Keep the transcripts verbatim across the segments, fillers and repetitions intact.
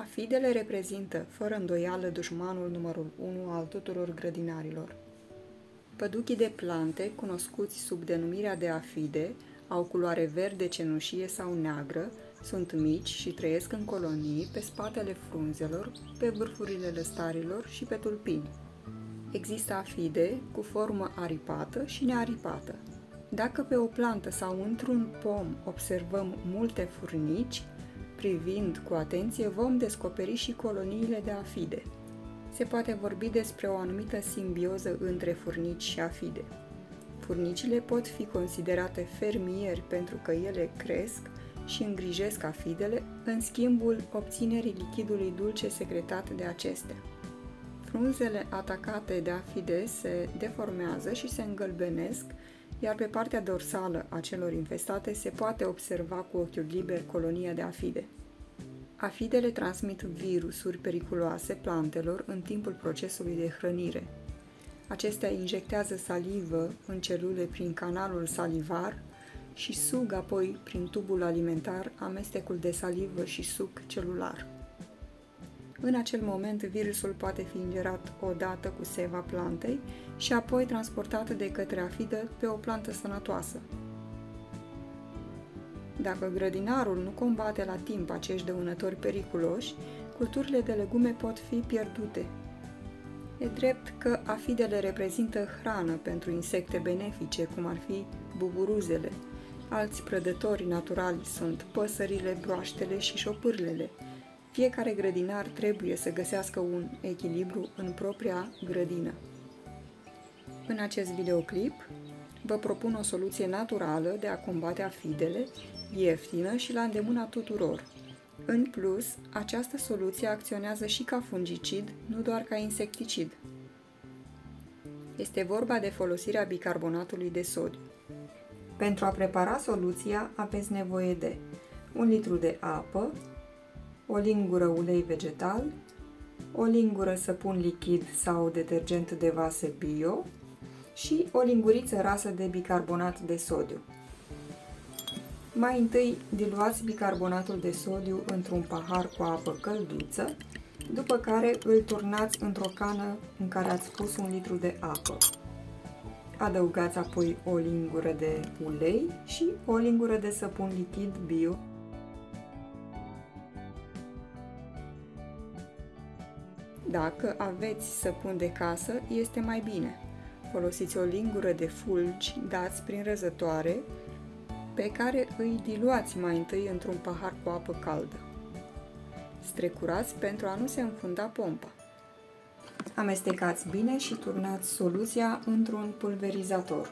Afidele reprezintă, fără îndoială, dușmanul numărul unu al tuturor grădinarilor. Păduchii de plante, cunoscuți sub denumirea de afide, au culoare verde, cenușie sau neagră, sunt mici și trăiesc în colonii pe spatele frunzelor, pe vârfurile lăstarilor și pe tulpini. Există afide cu formă aripată și nearipată. Dacă pe o plantă sau într-un pom observăm multe furnici, privind cu atenție vom descoperi și coloniile de afide. Se poate vorbi despre o anumită simbioză între furnici și afide. Furnicile pot fi considerate fermieri pentru că ele cresc și îngrijesc afidele în schimbul obținerii lichidului dulce secretat de acestea. Frunzele atacate de afide se deformează și se îngălbenesc, iar pe partea dorsală a celor infestate se poate observa cu ochiul liber colonia de afide. Afidele transmit virusuri periculoase plantelor în timpul procesului de hrănire. Acestea injectează salivă în celule prin canalul salivar și sug apoi prin tubul alimentar amestecul de salivă și suc celular. În acel moment, virusul poate fi ingerat odată cu seva plantei și apoi transportat de către afidă pe o plantă sănătoasă. Dacă grădinarul nu combate la timp acești dăunători periculoși, culturile de legume pot fi pierdute. E drept că afidele reprezintă hrană pentru insecte benefice, cum ar fi buburuzele. Alți prădători naturali sunt păsările, broaștele și șopârlele. Fiecare grădinar trebuie să găsească un echilibru în propria grădină. În acest videoclip vă propun o soluție naturală de a combate afidele, ieftină și la îndemâna tuturor. În plus, această soluție acționează și ca fungicid, nu doar ca insecticid. Este vorba de folosirea bicarbonatului de sodiu. Pentru a prepara soluția aveți nevoie de un litru de apă, o lingură ulei vegetal, o lingură săpun lichid sau detergent de vase bio și o linguriță rasă de bicarbonat de sodiu. Mai întâi diluați bicarbonatul de sodiu într-un pahar cu apă călduță, după care îl turnați într-o cană în care ați pus un litru de apă. Adăugați apoi o lingură de ulei și o lingură de săpun lichid bio. Dacă aveți săpun de casă, este mai bine. Folosiți o lingură de fulgi dați prin răzătoare, pe care îi diluați mai întâi într-un pahar cu apă caldă. Strecurați pentru a nu se înfunda pompa. Amestecați bine și turnați soluția într-un pulverizator.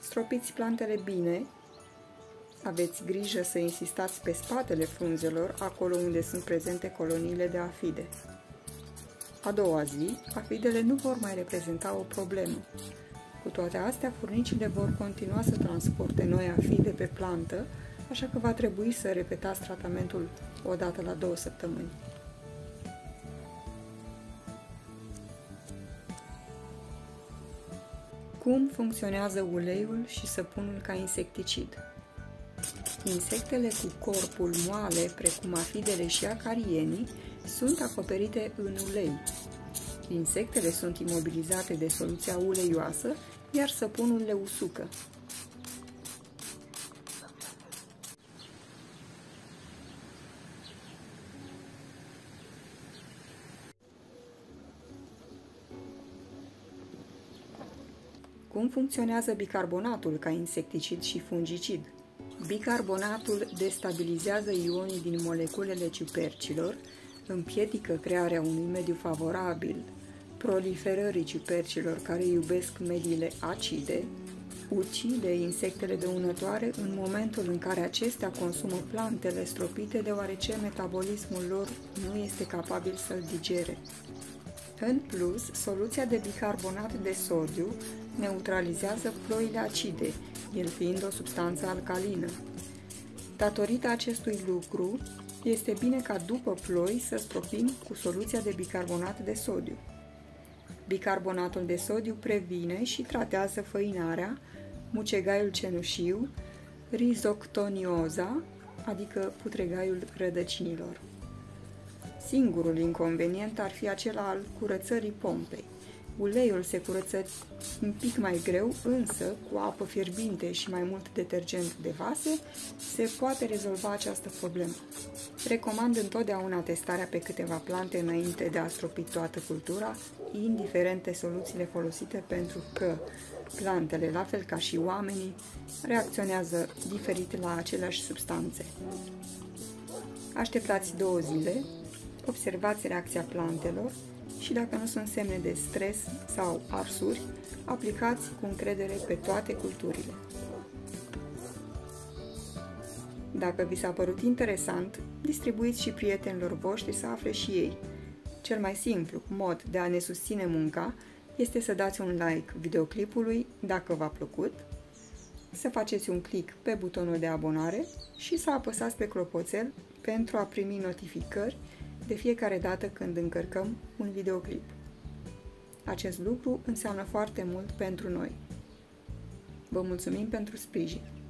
Stropiți plantele bine. Aveți grijă să insistați pe spatele frunzelor, acolo unde sunt prezente coloniile de afide. A doua zi, afidele nu vor mai reprezenta o problemă. Cu toate astea, furnicile vor continua să transporte noi afide pe plantă, așa că va trebui să repetați tratamentul o dată la două săptămâni. Cum funcționează uleiul și săpunul ca insecticid? Insectele cu corpul moale, precum afidele și acarienii, sunt acoperite în ulei. Insectele sunt imobilizate de soluția uleioasă, iar săpunul le usucă. Cum funcționează bicarbonatul ca insecticid și fungicid? Bicarbonatul destabilizează ionii din moleculele ciupercilor, împiedică crearea unui mediu favorabil, proliferării ciupercilor care iubesc mediile acide, ucide insectele dăunătoare în momentul în care acestea consumă plantele stropite deoarece metabolismul lor nu este capabil să-l digere. În plus, soluția de bicarbonat de sodiu neutralizează ploile acide, el fiind o substanță alcalină. Datorită acestui lucru, este bine ca după ploi să stropim cu soluția de bicarbonat de sodiu. Bicarbonatul de sodiu previne și tratează făinarea, mucegaiul cenușiu, rizoctonioza, adică putregaiul rădăcinilor. Singurul inconvenient ar fi acela al curățării pompei. Uleiul se curăță un pic mai greu, însă cu apă fierbinte și mai mult detergent de vase se poate rezolva această problemă. Recomand întotdeauna testarea pe câteva plante înainte de a stropi toată cultura, indiferent de soluțiile folosite, pentru că plantele, la fel ca și oamenii, reacționează diferit la aceleași substanțe. Așteptați două zile, observați reacția plantelor și dacă nu sunt semne de stres sau arsuri, aplicați cu încredere pe toate culturile. Dacă vi s-a părut interesant, distribuiți și prietenilor voștri să afle și ei. Cel mai simplu mod de a ne susține munca este să dați un like videoclipului dacă v-a plăcut, să faceți un click pe butonul de abonare și să apăsați pe clopoțel pentru a primi notificări de fiecare dată când încărcăm un videoclip. Acest lucru înseamnă foarte mult pentru noi. Vă mulțumim pentru sprijin!